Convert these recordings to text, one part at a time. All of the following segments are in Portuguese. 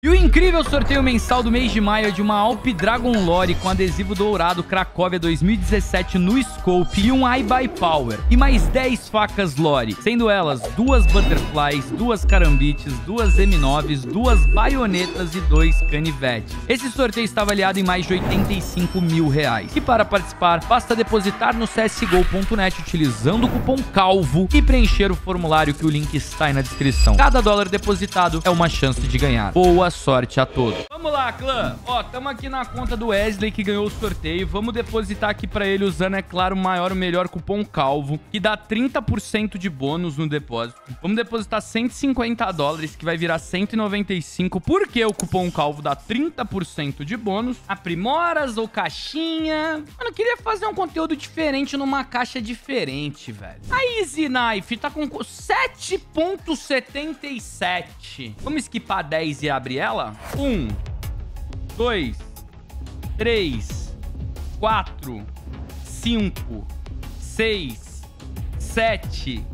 E o incrível sorteio mensal do mês de maio é de uma Alp Dragon Lore com adesivo dourado Cracovia 2017 no Scope e um iBuyPower. E mais 10 facas Lore, sendo elas 2 Butterflies, 2 Carambites, 2 M9s, 2 Baionetas e 2 Canivetes. Esse sorteio está avaliado em mais de R$85 mil. E para participar, basta depositar no csgo.net utilizando o cupom CALVO e preencher o formulário que o link está aí na descrição. Cada dólar depositado é uma chance de ganhar. Boa sorte a todos. Vamos lá, clã. Ó, tamo aqui na conta do Wesley que ganhou o sorteio. Vamos depositar aqui pra ele usando, é claro, o maior, o melhor cupom CALVO, que dá 30% de bônus no depósito. Vamos depositar 150 dólares, que vai virar 195, porque o cupom CALVO dá 30% de bônus. Aprimoras ou caixinha? Mano, eu queria fazer um conteúdo diferente numa caixa diferente, velho. A Easy Knife tá com 7.77. Vamos esquipar 10 e abrir ela? 1, 2, 3, 4, 5, 6, 7,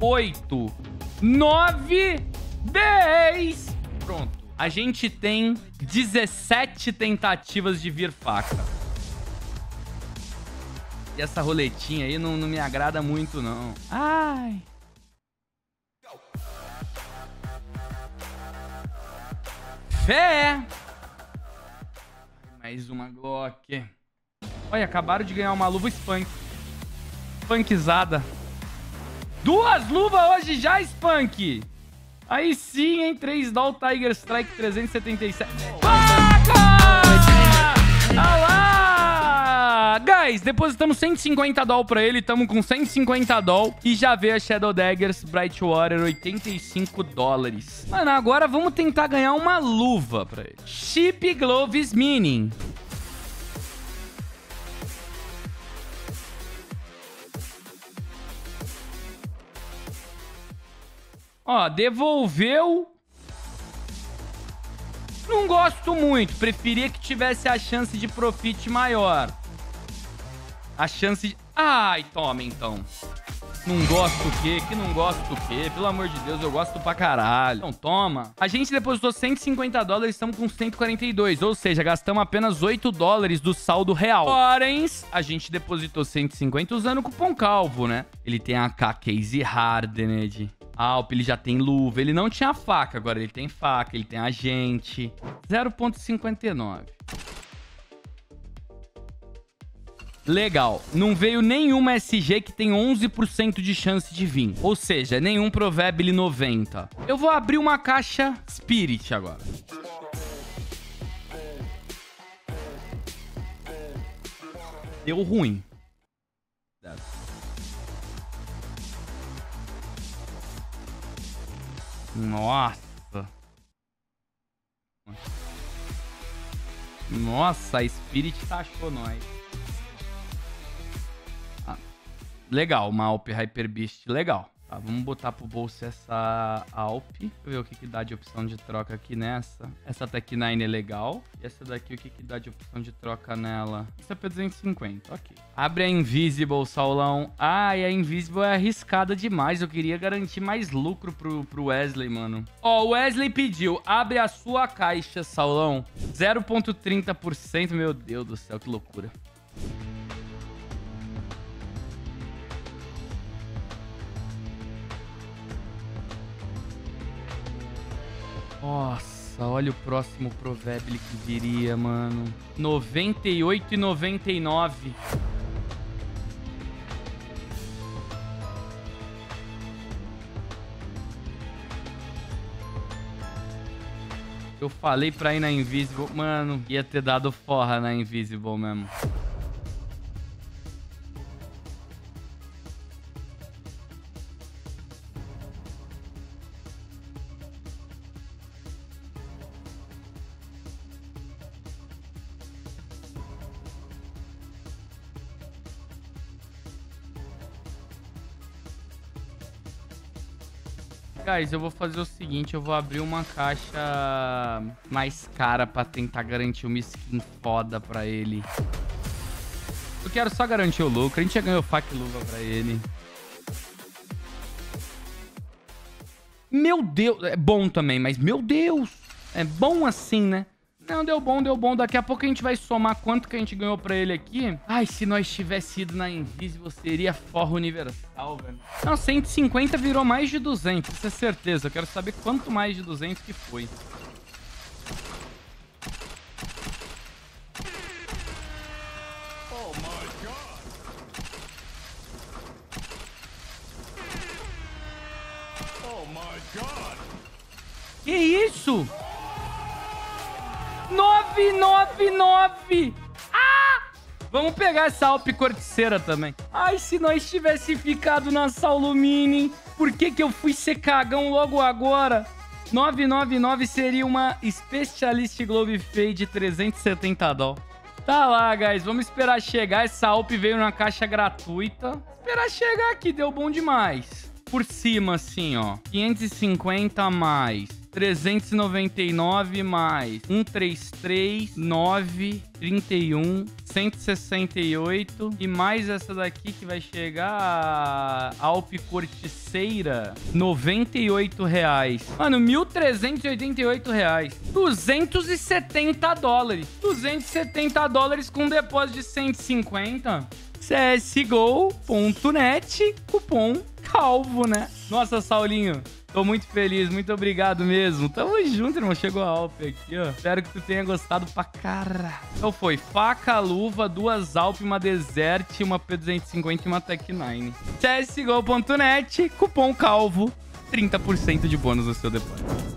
8, 9, 10. Pronto. A gente tem 17 tentativas de vir faca. E essa roletinha aí não me agrada muito, não. Ai... Fé! Mais uma Glock. Olha, acabaram de ganhar uma luva Spunk. Spunkizada. 2 luvas hoje já, Spunk! Aí sim, hein? 3 doll Tiger Strike 377. Faca! Olha lá! Guys, depositamos 150 doll pra ele. Tamo com 150 doll. E já veio a Shadow Daggers Brightwater, 85 dólares. Mano, agora vamos tentar ganhar uma luva pra ele. Cheap Gloves Mini. Ó, devolveu. Não gosto muito. Preferia que tivesse a chance de profit maior. A chance de... Ai, toma então. Não gosto o quê? Que não gosto o quê? Pelo amor de Deus, eu gosto pra caralho. Então toma. A gente depositou 150 dólares, estamos com 142. Ou seja, gastamos apenas 8 dólares do saldo real. Porém, a gente depositou 150 usando o cupom CALVO, né? Ele tem a AK Case Hardened. Alp, ele já tem luva. Ele não tinha faca, agora ele tem faca, ele tem agente. 0.59. Legal. Não veio nenhuma SG que tem 11% de chance de vir. Ou seja, nenhum Provable 90. Eu vou abrir uma caixa Spirit agora. Deu ruim. Nossa. Nossa, a Spirit taxou nós. Ah, legal, uma Alp Hyper Beast, legal. Tá, vamos botar pro bolso essa Alp. Deixa eu ver o que dá de opção de troca aqui nessa. Essa Tech 9 é legal. E essa daqui, o que dá de opção de troca nela? Isso é P250, ok. Abre a Invisible, Saulão. Ah, e a Invisible é arriscada demais. Eu queria garantir mais lucro pro Wesley, mano. Ó, o Wesley pediu. Abre a sua caixa, Saulão. 0.30%. Meu Deus do céu, que loucura. Nossa, olha o próximo Provable que viria, mano. 98,99. Eu falei pra ir na Invisible. Mano, ia ter dado forra na Invisible mesmo. Guys, eu vou fazer o seguinte, eu vou abrir uma caixa mais cara pra tentar garantir uma skin foda pra ele. Eu quero só garantir o lucro, a gente já ganhou faca e luva pra ele. Meu Deus, é bom também, mas meu Deus! É bom assim, né? Não, deu bom, deu bom. Daqui a pouco a gente vai somar quanto que a gente ganhou pra ele aqui. Ai, se nós tivesse ido na Invisible, seria forra universal, velho. Não, 150 virou mais de 200, isso é certeza. Eu quero saber quanto mais de 200 que foi. Que isso? 999! Ah! Vamos pegar essa Alp Corticeira também. Ai, se nós tivesse ficado na Saulão Mini, por que que eu fui ser cagão logo agora? 999 seria uma Specialist Globe Fade 370 dólares. Tá lá, guys. Vamos esperar chegar. Essa Alp veio na caixa gratuita. Esperar chegar aqui. Deu bom demais. Por cima, assim, ó. 550 mais... 399 mais 133, 9, 31, 168. E mais essa daqui que vai chegar a Alp Corticeira, R$98. Mano, R$1.388. 270 dólares. 270 dólares com depósito de 150. csgo.net, cupom CALVO, né? Nossa, Saulinho. Tô muito feliz, muito obrigado mesmo. Tamo junto, irmão. Chegou a Alp aqui, ó. Espero que tu tenha gostado pra caralho. Então foi faca, luva, duas Alp, uma Desert, uma P250 e uma Tech 9. csgo.net, cupom CALVO, 30% de bônus no seu depósito.